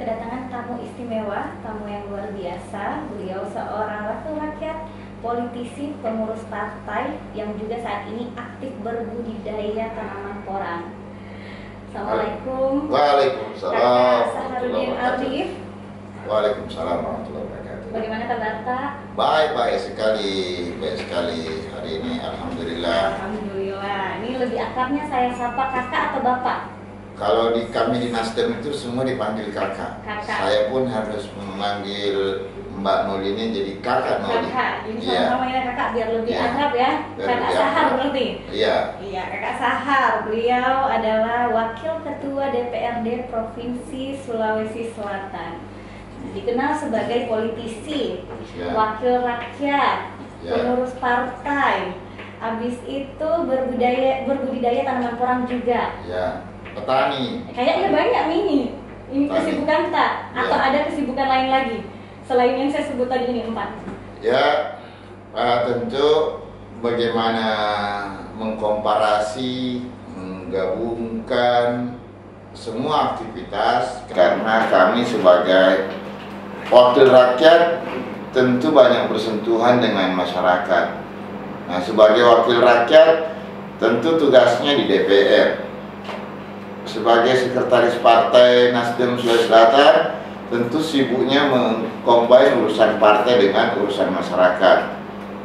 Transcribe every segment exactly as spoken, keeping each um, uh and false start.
kedatangan tamu istimewa, tamu yang luar biasa. Beliau seorang wakil rakyat, politisi, pengurus partai yang juga saat ini aktif berbudidaya tanaman porang. Assalamualaikum. Waalaikumsalam. Syaharuddin Alif. Waalaikumsalam warahmatullahi wabarakatuh. Bagaimana kabar Pak? Baik, baik sekali, baik sekali hari ini. Alhamdulillah. Alhamdulillah. Ini lebih akrabnya saya sapa kakak atau bapak? Kalau di kami di Nasdem itu semua dipanggil kakak. Kakak. Saya pun harus memanggil Mbak Noli ini jadi kakak Noli. Kakak, ini ya. Namanya kakak biar lebih ya. Akrab ya. Biar kakak Sahar berarti. Iya. Iya, kakak Sahar. Beliau adalah wakil ketua D P R D Provinsi Sulawesi Selatan. Dikenal sebagai politisi, ya. Wakil rakyat, ya. Pengurus partai. Habis itu berbudaya berbudidaya tanaman porang juga. Ya. Petani. Kayaknya banyak nih. Ini petani. Kesibukan tak? Atau ya. Ada kesibukan lain lagi? Selain yang saya sebut tadi ini empat. Ya, tentu bagaimana mengkomparasi, menggabungkan semua aktivitas. Karena kami sebagai wakil rakyat tentu banyak bersentuhan dengan masyarakat. Nah, sebagai wakil rakyat tentu tugasnya di D P R. Sebagai sekretaris partai Nasdem Sulawesi Selatan, tentu sibuknya mengkombin urusan partai dengan urusan masyarakat.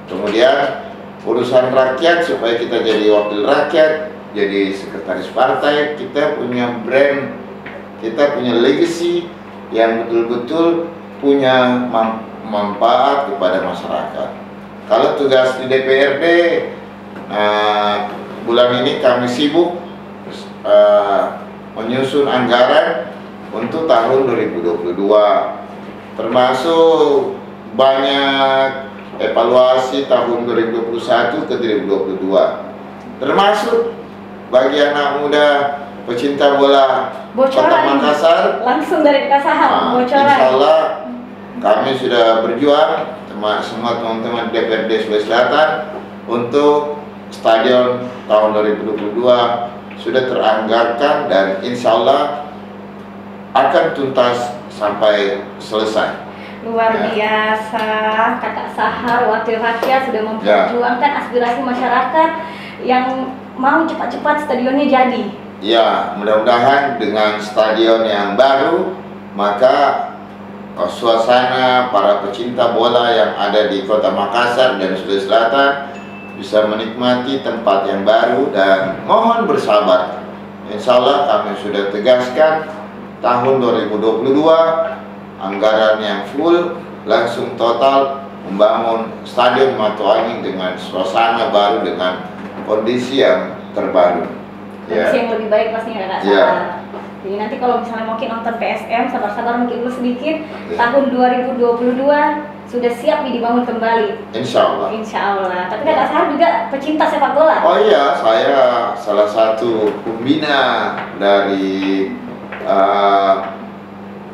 Kemudian urusan rakyat supaya kita jadi wakil rakyat, jadi sekretaris partai, kita punya brand, kita punya legacy yang betul-betul punya manfaat kepada masyarakat. Kalau tugas di D P R D, nah, bulan ini kami sibuk Uh, menyusun anggaran untuk tahun dua ribu dua puluh dua, termasuk banyak evaluasi tahun dua ribu dua puluh satu ke dua ribu dua puluh dua, termasuk bagi anak muda pecinta bola Kota Makassar. Langsung dari Kasahan, nah, insya Allah kami sudah berjuang teman, semua teman-teman D P R D Sulawesi Selatan untuk stadion tahun dua ribu dua puluh dua sudah teranggarkan dan insya Allah akan tuntas sampai selesai. Luar ya. Biasa, kakak Sahar, wakil rakyat sudah memperjuangkan ya. Aspirasi masyarakat yang mau cepat-cepat stadionnya jadi. Ya, mudah-mudahan dengan stadion yang baru, maka suasana para pecinta bola yang ada di Kota Makassar dan Sulawesi Selatan bisa menikmati tempat yang baru dan mohon bersabar. Insya Allah kami sudah tegaskan tahun dua ribu dua puluh dua anggaran yang full langsung total membangun stadion Matuanging dengan suasana baru dengan kondisi yang terbaru. Kondisi ya. Yang lebih baik pastinya kakak. Ya. Jadi nanti kalau misalnya mungkin nonton P S M sabar-sabar mungkin sedikit ya. Tahun dua ribu dua puluh dua sudah siap dibangun kembali. Insya Allah. Insya Allah. Tapi kakak Sahar juga pecinta sepak bola. Oh iya, saya salah satu pembina dari uh,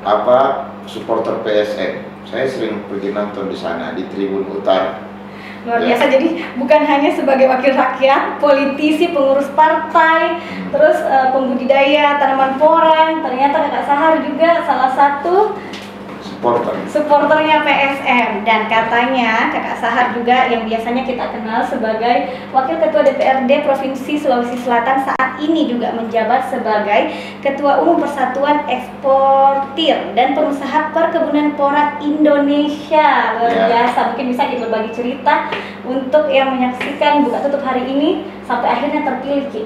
apa supporter P S M. Saya sering pergi nonton di sana di Tribun Utara. Luar ya. Biasa, jadi bukan hanya sebagai wakil rakyat, politisi, pengurus partai, hmm. terus uh, pembudidaya tanaman porang. Ternyata kakak Sahar juga salah satu supporter. Supporternya P S M, dan katanya kakak Sahar juga yang biasanya kita kenal sebagai wakil ketua D P R D Provinsi Sulawesi Selatan saat ini juga menjabat sebagai ketua umum Persatuan Eksportir dan Pengusaha Perkebunan Porang Indonesia. Luar yeah. biasa, mungkin bisa kita berbagi cerita untuk yang menyaksikan buka tutup hari ini sampai akhirnya terpilih. Ki.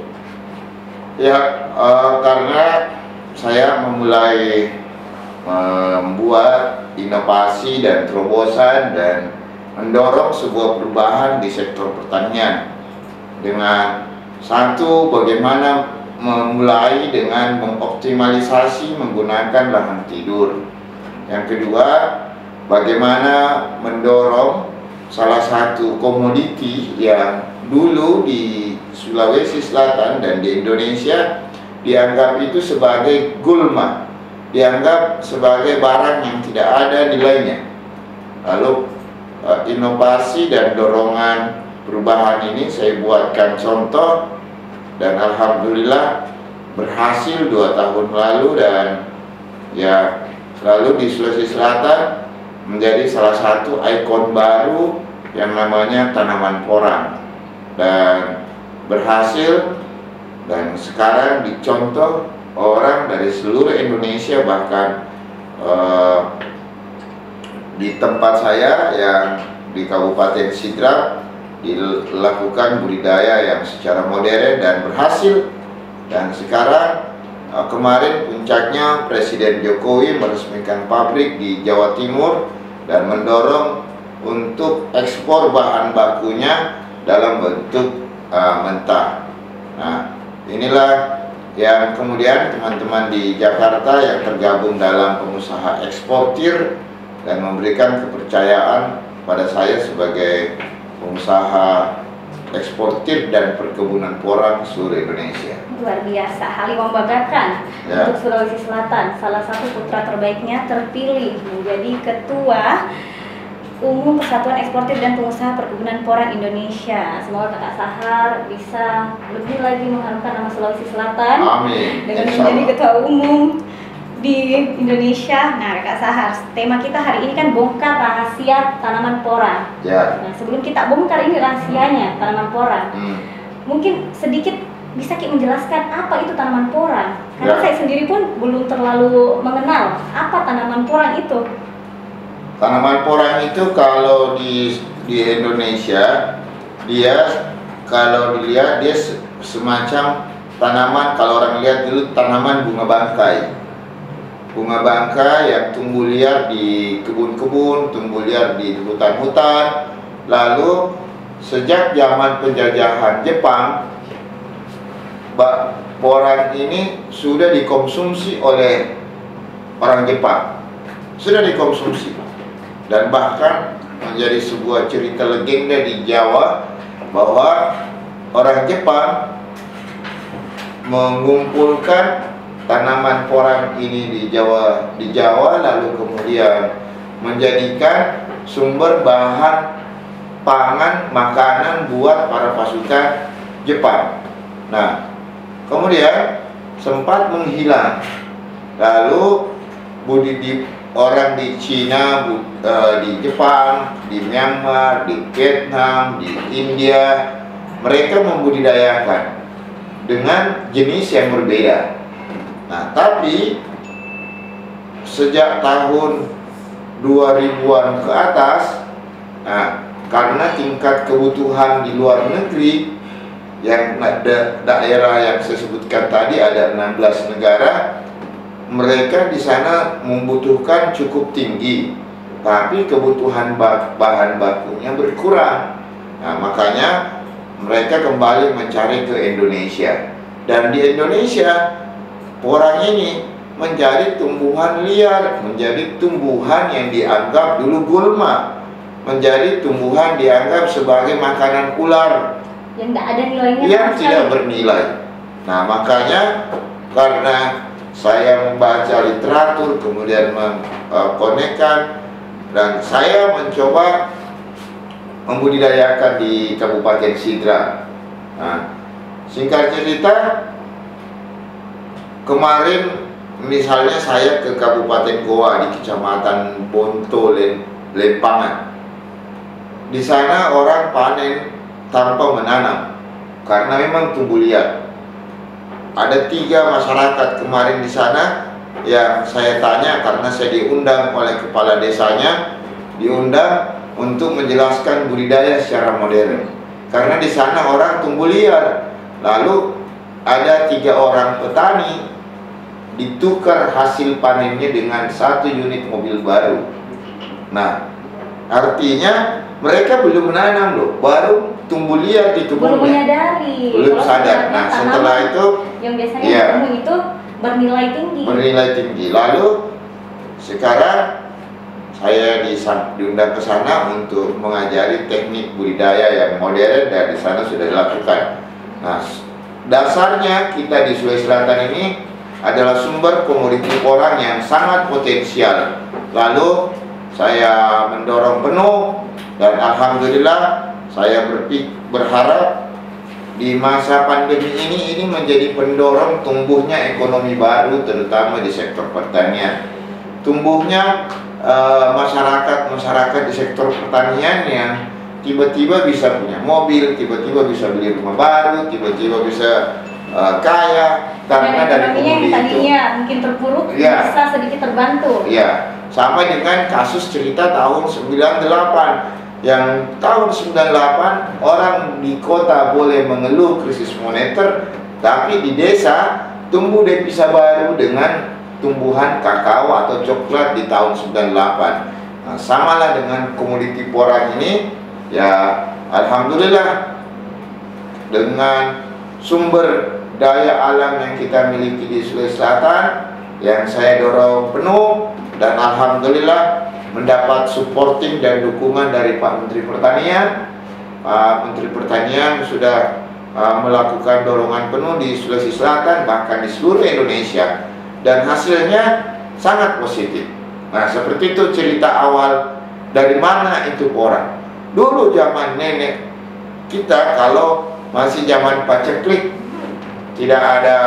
Ya, uh, karena saya memulai membuat inovasi dan terobosan dan mendorong sebuah perubahan di sektor pertanian dengan satu bagaimana memulai dengan mengoptimalisasi menggunakan lahan tidur, yang kedua bagaimana mendorong salah satu komoditi yang dulu di Sulawesi Selatan dan di Indonesia dianggap itu sebagai gulma, dianggap sebagai barang yang tidak ada nilainya. Lalu inovasi dan dorongan perubahan ini saya buatkan contoh dan alhamdulillah berhasil dua tahun lalu, dan ya Lalu di Sulawesi Selatan menjadi salah satu ikon baru yang namanya tanaman porang, dan berhasil dan sekarang dicontoh orang dari seluruh Indonesia. Bahkan eh, di tempat saya yang di Kabupaten Sidrap dilakukan budidaya yang secara modern dan berhasil, dan sekarang kemarin puncaknya Presiden Jokowi meresmikan pabrik di Jawa Timur dan mendorong untuk ekspor bahan bakunya dalam bentuk uh, mentah. Nah, inilah yang kemudian teman-teman di Jakarta yang tergabung dalam pengusaha eksportir dan memberikan kepercayaan pada saya sebagai pengusaha eksportir dan perkebunan porang seluruh Indonesia. Luar biasa, hal yang membanggakan ya. Untuk Sulawesi Selatan, salah satu putra terbaiknya terpilih menjadi Ketua Umum Persatuan Eksportir dan Pengusaha Perkebunan Porang Indonesia. Semoga Kakak Sahar bisa lebih lagi mengharumkan nama Sulawesi Selatan. Amin. Dengan Insya menjadi Allah. Ketua Umum di Indonesia. Nah, Kak Sahar, tema kita hari ini kan bongkar rahasia tanaman porang. Ya. Nah, sebelum kita bongkar ini rahasianya tanaman porang, hmm. mungkin sedikit bisa Ki menjelaskan apa itu tanaman porang? Karena ya. Saya sendiri pun belum terlalu mengenal apa tanaman porang itu. Tanaman porang itu kalau di di Indonesia dia kalau dilihat dia semacam tanaman, kalau orang lihat dulu tanaman bunga bangkai. Bunga bangkai yang tumbuh liar di kebun-kebun, tumbuh liar di hutan-hutan. Lalu sejak zaman penjajahan Jepang, porang ini sudah dikonsumsi oleh orang Jepang, sudah dikonsumsi, dan bahkan menjadi sebuah cerita legenda di Jawa bahwa orang Jepang mengumpulkan tanaman porang ini di Jawa, di Jawa lalu kemudian menjadikan sumber bahan pangan makanan buat para pasukan Jepang. Nah, kemudian sempat menghilang. Lalu budi di orang di Cina, bu, uh, di Jepang, di Myanmar, di Vietnam, di India, mereka membudidayakan dengan jenis yang berbeda. Nah, tapi sejak tahun dua ribuan ke atas, nah, karena tingkat kebutuhan di luar negeri yang daerah yang saya sebutkan tadi ada enam belas negara, mereka di sana membutuhkan cukup tinggi, tapi kebutuhan bahan bakunya berkurang. Nah, makanya mereka kembali mencari ke Indonesia, dan di Indonesia porang ini menjadi tumbuhan liar, menjadi tumbuhan yang dianggap dulu gulma, menjadi tumbuhan dianggap sebagai makanan ular yang tidak ada nilainya, yang tidak bernilai. Nah, makanya karena saya membaca literatur, kemudian mengkonekkan, dan saya mencoba membudidayakan di Kabupaten Sidrap. Nah, singkat cerita, kemarin misalnya saya ke Kabupaten Goa di Kecamatan Bonto Lempangan. Di sana orang panen tanpa menanam karena memang tumbuh liar. Ada tiga masyarakat kemarin di sana yang saya tanya karena saya diundang oleh kepala desanya, diundang untuk menjelaskan budidaya secara modern. Karena di sana orang tumbuh liar. Lalu ada tiga orang petani ditukar hasil panennya dengan satu unit mobil baru. Nah, artinya mereka belum menanam loh, baru tumbuh liar di tubuhnya. Belum menyadari, belum sadar. Nah, setelah itu, yang biasanya ya, tumbuh itu bernilai tinggi. Bernilai tinggi. Lalu sekarang saya diundang ke sana untuk mengajari teknik budidaya yang modern, dan di sana sudah dilakukan. Nah, dasarnya kita di Sulawesi Selatan ini adalah sumber komoditi porang yang sangat potensial. Lalu saya mendorong penuh, dan alhamdulillah saya berharap di masa pandemi ini ini menjadi pendorong tumbuhnya ekonomi baru terutama di sektor pertanian. tumbuhnya masyarakat-masyarakat di sektor pertanian yang tiba-tiba bisa punya mobil, tiba-tiba bisa beli rumah baru, tiba-tiba bisa uh, kaya karena dari ekonomi itu. Ya, mungkin terpuruk ya, bisa sedikit terbantu. Ya, sama dengan kasus cerita tahun sembilan delapan, yang tahun sembilan delapan orang di kota boleh mengeluh krisis moneter, tapi di desa tumbuh devisa baru dengan tumbuhan kakao atau coklat di tahun sembilan delapan. Nah, samalah dengan komoditi porang ini. Ya, alhamdulillah dengan sumber daya alam yang kita miliki di Sulawesi Selatan yang saya dorong penuh, dan alhamdulillah mendapat supporting dan dukungan dari Pak Menteri Pertanian. Pak Menteri Pertanian sudah uh, melakukan dorongan penuh di Sulawesi Selatan, bahkan di seluruh Indonesia, dan hasilnya sangat positif. Nah, seperti itu cerita awal dari mana itu porang. Dulu zaman nenek kita kalau masih zaman paceklik, tidak ada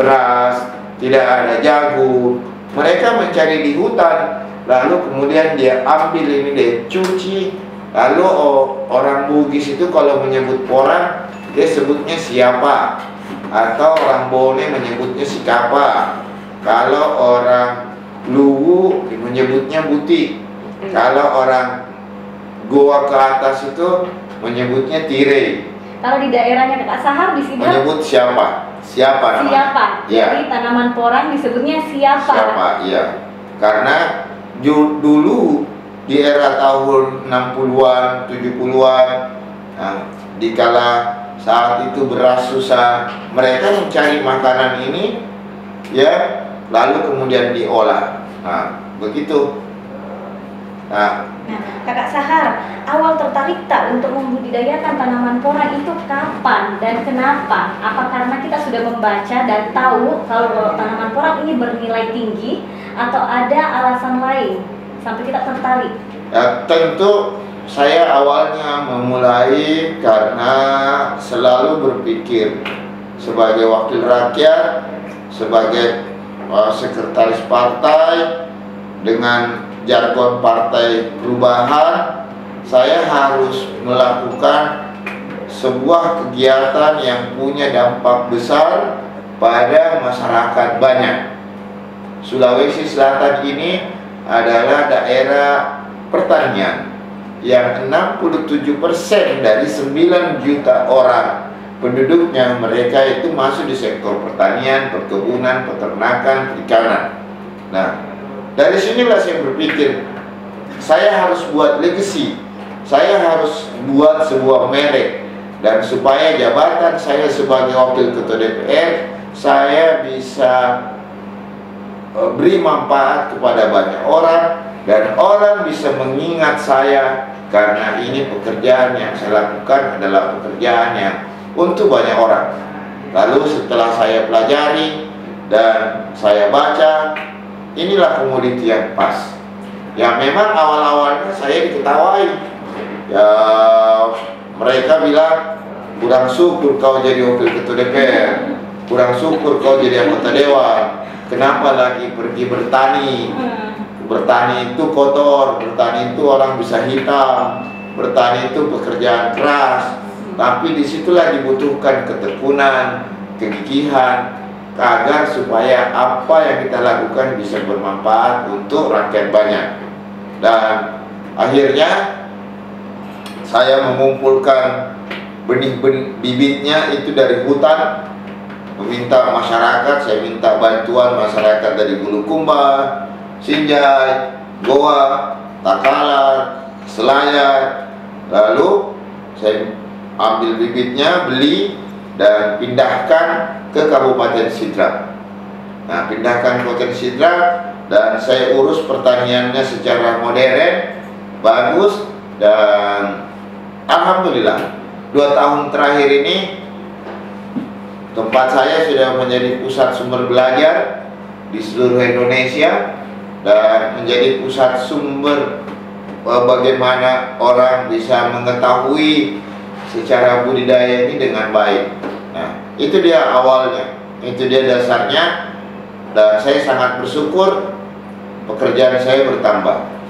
beras, tidak ada jagung. Mereka mencari di hutan, lalu kemudian dia ambil ini, dia cuci. Lalu oh, orang Bugis itu kalau menyebut porang, dia sebutnya siapa. Atau orang Bone menyebutnya sikapa. Kalau orang Luwu menyebutnya buti. Kalau orang Goa ke atas itu menyebutnya tire. Kalau di daerahnya Kak Sahar di sini menyebut siapa? Siapa namanya? Siapa? Ya. Jadi tanaman porang disebutnya siapa? Siapa, iya. Karena dulu di era tahun enam puluhan, tujuh puluhan, nah, dikala saat itu beras susah, mereka mencari makanan ini ya, lalu kemudian diolah. Nah, begitu. Nah, Kakak Sahar, awal tertarik tak untuk membudidayakan tanaman porang itu kapan dan kenapa? Apa karena kita sudah membaca dan tahu kalau tanaman porang ini bernilai tinggi, atau ada alasan lain sampai kita tertarik? Ya, tentu saya awalnya memulai karena selalu berpikir sebagai wakil rakyat, sebagai uh, sekretaris partai dengan jargon partai perubahan, saya harus melakukan sebuah kegiatan yang punya dampak besar pada masyarakat banyak. Sulawesi Selatan ini adalah daerah pertanian yang enam puluh tujuh persen dari sembilan juta orang penduduknya, mereka itu masuk di sektor pertanian, perkebunan, peternakan, perikanan. Nah, dari sinilah saya berpikir, saya harus buat legacy, saya harus buat sebuah merek, dan supaya jabatan saya sebagai wakil ketua D P R, saya bisa beri manfaat kepada banyak orang, dan orang bisa mengingat saya, karena ini pekerjaan yang saya lakukan adalah pekerjaan yang untuk banyak orang. Lalu setelah saya pelajari dan saya baca, inilah komoditi yang pas. Ya, memang awal-awalnya saya diketawai. Ya, mereka bilang kurang syukur kau jadi wakil ketua D P R, kurang syukur kau jadi anggota dewan. Kenapa lagi pergi bertani? Bertani itu kotor, bertani itu orang bisa hitam, bertani itu pekerjaan keras. Tapi disitulah dibutuhkan ketekunan, kegigihan, agar supaya apa yang kita lakukan bisa bermanfaat untuk rakyat banyak. Dan akhirnya saya mengumpulkan benih-benih bibitnya itu dari hutan, meminta masyarakat, saya minta bantuan masyarakat dari Bulukumba, Sinjai, Goa, Takalar, Selayar. Lalu saya ambil bibitnya, beli, dan pindahkan ke Kabupaten Sidrap. Nah, pindahkan Kabupaten Sidrap, dan saya urus pertaniannya secara modern, bagus, dan alhamdulillah dua tahun terakhir ini tempat saya sudah menjadi pusat sumber belajar di seluruh Indonesia, dan menjadi pusat sumber bagaimana orang bisa mengetahui secara budidaya ini dengan baik. Nah, itu dia awalnya, itu dia dasarnya, dan saya sangat bersyukur pekerjaan saya bertambah.